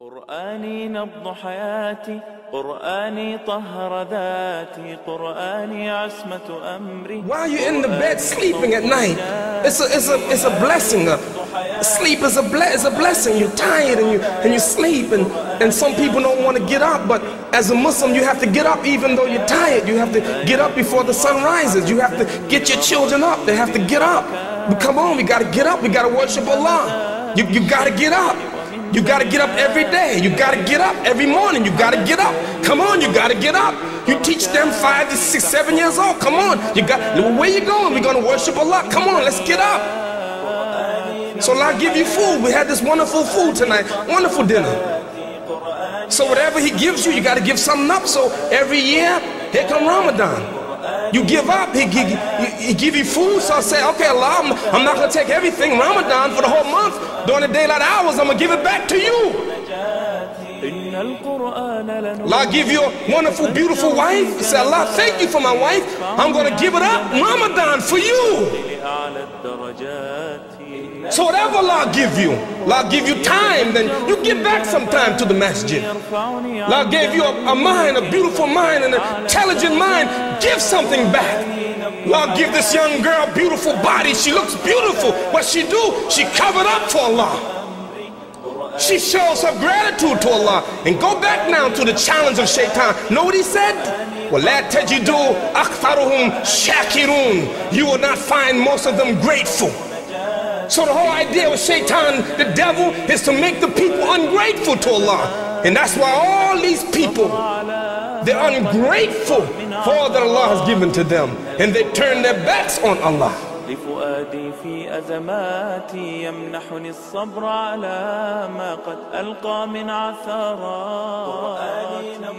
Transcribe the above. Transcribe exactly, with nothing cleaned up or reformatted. قرآني نبض حياتي قرآني طهر ذاتي قرآني عصمة أمري. Why are you in the bed sleeping at night? It's a it's a it's a blessing. Sleep is a ble- is a blessing. You're tired and you and you sleep and and some people don't want to get up, but as a Muslim you have to get up even though you're tired. You have to get up before the sun rises. You have to get your children up. They have to get up. But come on, we gotta get up. We gotta worship Allah. You you gotta get up. You got to get up every day. You got to get up every morning. You got to get up. Come on, you got to get up. You teach them five to six, seven years old. Come on. You got. Where you going? We're going to worship Allah. Come on, let's get up. So Allah give you food. We had this wonderful food tonight. Wonderful dinner. So whatever He gives you, you got to give something up. So every year, here come Ramadan. You give up, he, he, he give you food, so I say, okay Allah, I'm, I'm not going to take everything, Ramadan for the whole month, during the daylight hours, I'm going to give it back to you. Allah give you a wonderful, beautiful wife, you say Allah, thank you for my wife, I'm going to give it up, Ramadan for you. So whatever Allah give you, Allah give you time, then you give back some time to the masjid. Allah gave you a, a mind, a beautiful mind, an intelligent mind. Give something back. Allah give this young girl beautiful body. She looks beautiful. What she do? She covered up for Allah. She shows her gratitude to Allah. And go back now to the challenge of shaytan. Know what he said? وَلَا تَجِدُوا أَكْثَرُهُمْ شَاكِرُونَ. You will not find most of them grateful. So the whole idea of shaitan, the devil, is to make the people ungrateful to Allah. And that's why all these people, they're ungrateful for all that Allah has given to them. And they turn their backs on Allah.